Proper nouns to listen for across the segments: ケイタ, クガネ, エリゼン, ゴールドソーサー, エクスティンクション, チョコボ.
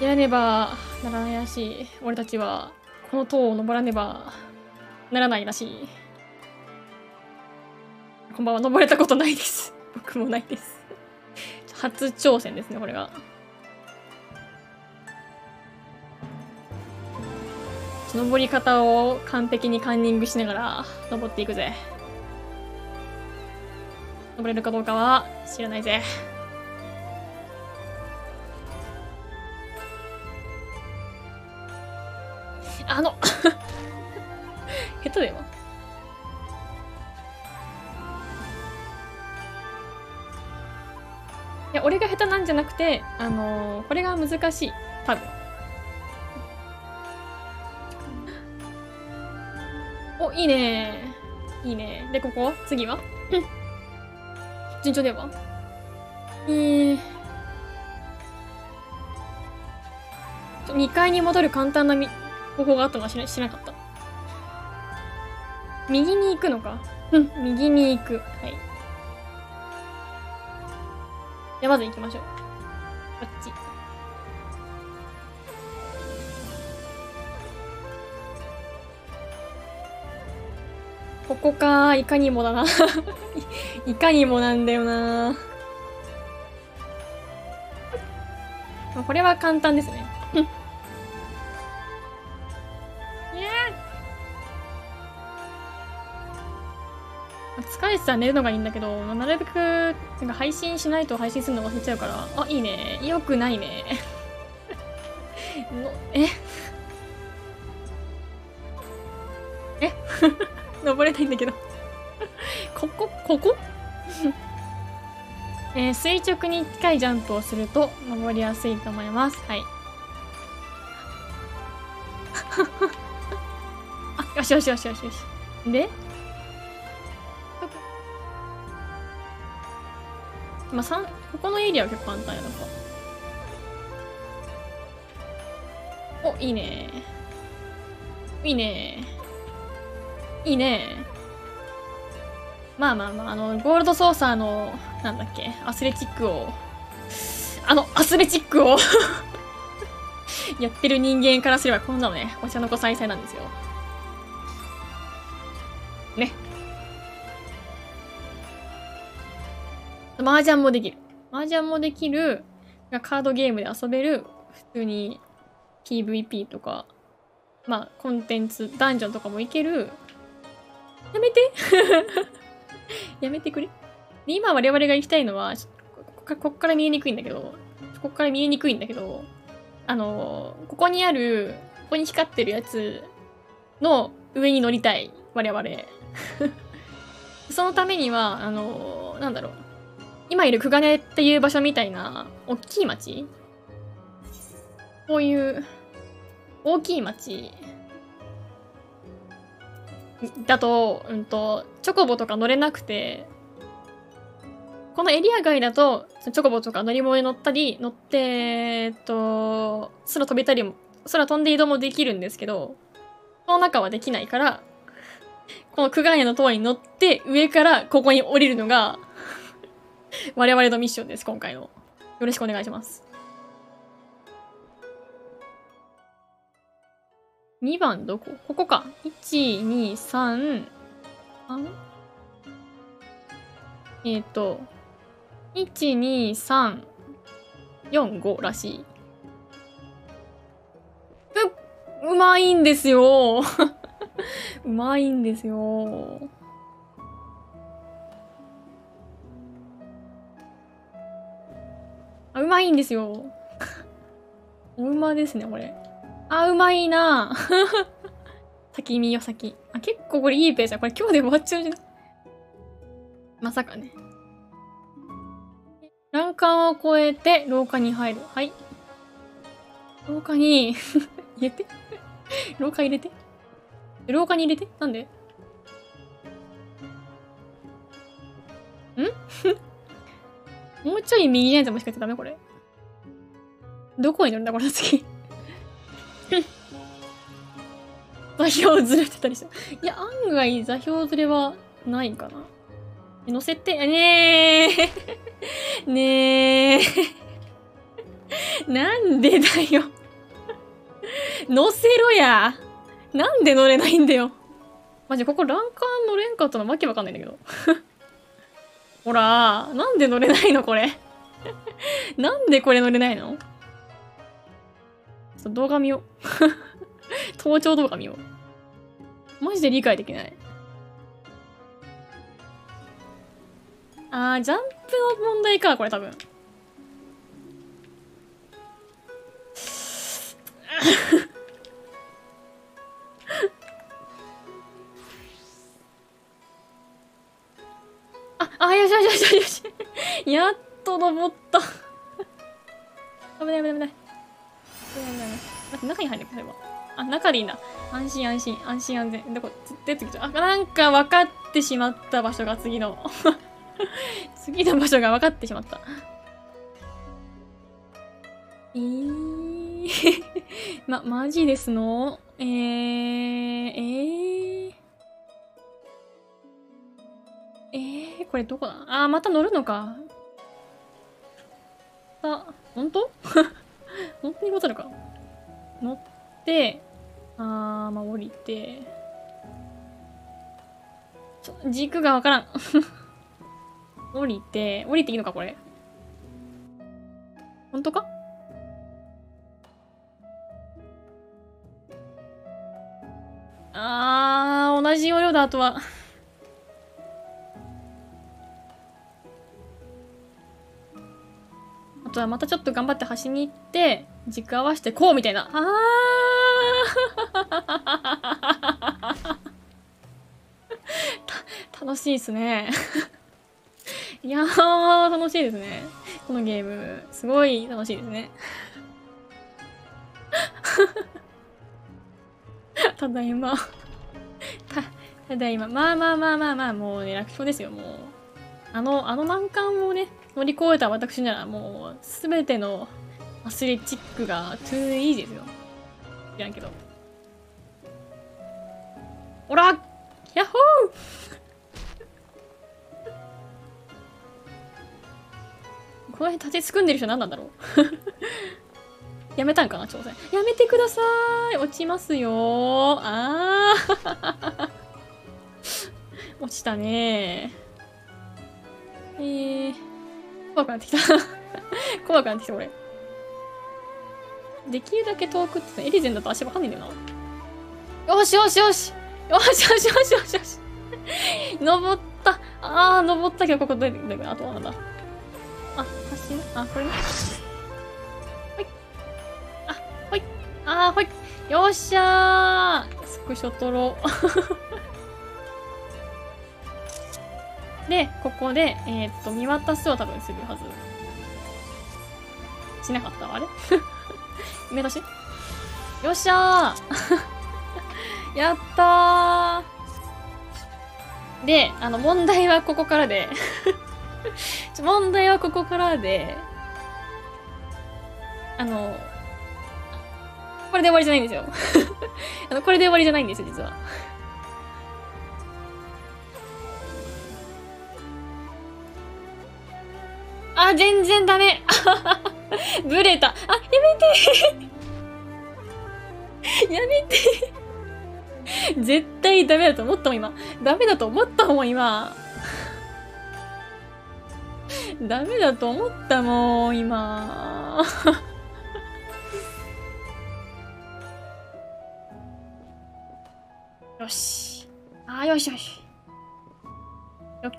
やらねばならないらしい。俺たちはこの塔を登らねばならないらしい。こんばんは。登れたことないです。僕もないです。初挑戦ですね、これが。登り方を完璧にカンニングしながら登っていくぜ。登れるかどうかは知らないぜ。下手だよ。いや、俺が下手なんじゃなくて、これが難しい。多分。お、いいねー。いいねー。で、ここ次は順調では2階に戻る簡単な方法があったのは知らなかった。右に行くのか。うん、右に行く。はい。じゃあまず行きましょう。こっち。ここかー。いかにもだな。いかにもなんだよな。これは簡単ですね。いや疲れてたら寝るのがいいんだけど、なるべくなんか配信しないと配信するの忘れちゃうから。あ、いいね。よくないね。のえ登れないんだけどここ垂直に1回ジャンプをすると登りやすいと思います。はい。あ、よしよしよしよしよし。で、まあ、ここのエリアは結構簡単やな。お、いいねいいねいいね。まあまあまあ、ゴールドソーサーの、なんだっけ、アスレチックを、やってる人間からすれば、こんなのね、お茶の子さいさいなんですよ。ね。麻雀もできる。麻雀もできる、カードゲームで遊べる、普通に PVP とか、まあ、コンテンツ、ダンジョンとかもいける。やめてやめてくれ。で、今我々が行きたいのは、こっから見えにくいんだけど、ここにある、ここに光ってるやつの上に乗りたい、我々。そのためには、なんだろう。今いるクガネっていう場所みたいな、大きい町？こういう、大きい町。だと、チョコボとか乗れなくて、このエリア外だと、チョコボとか乗り物に乗ったり、乗って、空飛べたりも、空飛んで移動もできるんですけど、この中はできないから、このクガネの塔に乗って、上からここに降りるのが、我々のミッションです、今回の。よろしくお願いします。2番どこ？ここか。1、2、3、1、2、3、4、5らしい。うまいんですよ。うまいんですよ。あ、うまいんですよ。お馬ですね、これ。あ、うまいな。先見よ、先。あ、結構これいいペースだ。これ今日で終わっちゃうじゃん。まさかね。欄干を越えて廊下に入る。はい。廊下に、入れて。廊下入れて。廊下に入れて。なんで？ん？もうちょい右じゃないともしかしてダメこれ。どこに乗るんだこの次。座標ずれてたりした。いや、案外座標ずれはないかな。乗せて、ねえ。ねえ。なんでだよ。乗せろや。なんで乗れないんだよ。マジここ欄干乗れんかったのわけわかんないんだけど。ほら、なんで乗れないのこれ。なんでこれ乗れないの？ちょっと動画見よう。盗聴動画見よう。マジで理解できない。あー、ジャンプの問題か、これ多分。あ、よしよしよしよし。やっと登った。危ない危ない危ない。待って、中に入る、例えば。あ、中でいいんだ。安心安心、安心安全。どこ、出てきた。あ、なんか分かってしまった場所が次の。次の場所が分かってしまった。マジですの？これどこだ？あー、また乗るのか。あ、ほんと？ほんとに戻るか。乗って、あー、まあ、降りて。軸がわからん。降りていいのか、これ。ほんとか？あー、同じ要領だ、あとは。あとはまたちょっと頑張って端に行って、軸合わせてこうみたいな。あー楽しいですね。いやー、楽しいですね。このゲーム、すごい楽しいですね。ただいま。ただいま。まあまあまあまあまあ、もうね、楽勝ですよ、もう。あの難関をね、乗り越えた私なら、もう、すべてのアスレチックが、トゥーイーですよ。知らんけど。おらっ！ヤッホー！この辺立ちすくんでる人何なんだろう。やめたんかな、挑戦。やめてください。落ちますよー。あー。落ちたねー。怖くなってきた。怖くなってきた、これ。できるだけ遠くって、エリゼンだと足わかんないんだよな。よしよしよしよしよしよしよしよし登った。あー、登ったけど、ここ出てくる。あとはなんだ。あ、走る？あ、これね。ほい。あ、ほい。あー、ほい。よっしゃー。スクショ撮ろう。で、ここで、見渡すを多分するはず。しなかったわ、あれ目出し？よっしゃー。やったー。で、問題はここからで。問題はここからで、これで終わりじゃないんですよ。これで終わりじゃないんですよ、実は。あ、全然ダメ。ブレた。あ、やめて。絶対ダメだと思ったもん、今。ダメだと思ったもん、今。ダメだと思ったもん、今。よし。あー、よしよし。よき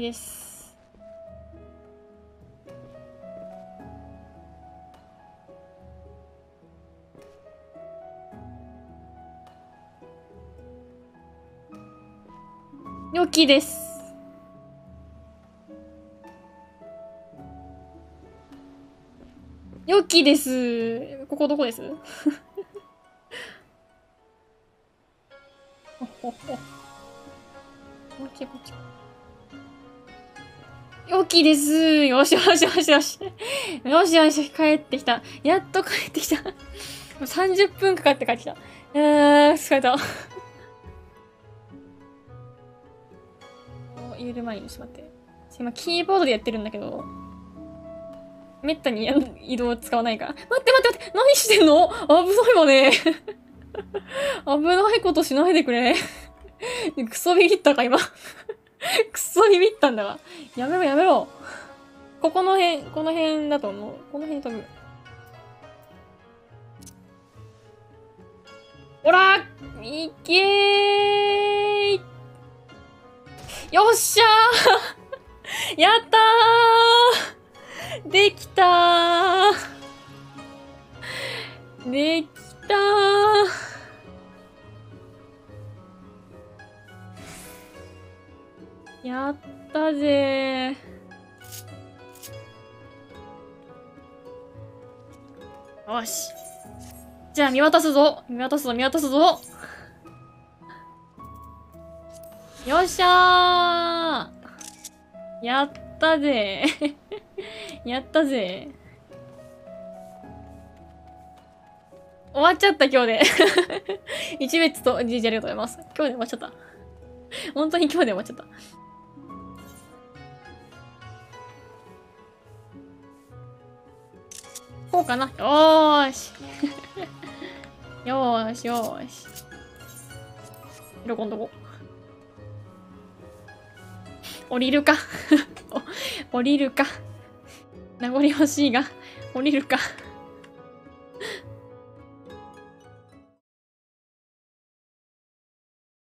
です。良きです。良きです。ここどこです？こっち。良きです。よしよし。帰ってきた。やっと帰ってきた。30分かかって帰ってきた。疲れた。緩まいにしまって。今キーボードでやってるんだけど、めったに移動使わないから。待って待って待って、何してんの？危ないわね。危ないことしないでくれ。クソビビったか、今。クソビビったんだわ。やめろやめろ。ここの辺、この辺だと思う。この辺に飛ぶ。ほらいけー、よっしゃーやったー、できたー、できたー。やったぜー。よし。じゃあ見渡すぞ。見渡すぞ、見渡すぞ。よっしゃー。やったぜー。やったぜー。終わっちゃった、今日で。一別と GG ありがとうございます。今日で終わっちゃった。本当に今日で終わっちゃった。こうかな。よーし。よーしよーし。どこんとこ。降りるか。降りるか。名残惜しいが、降りるか。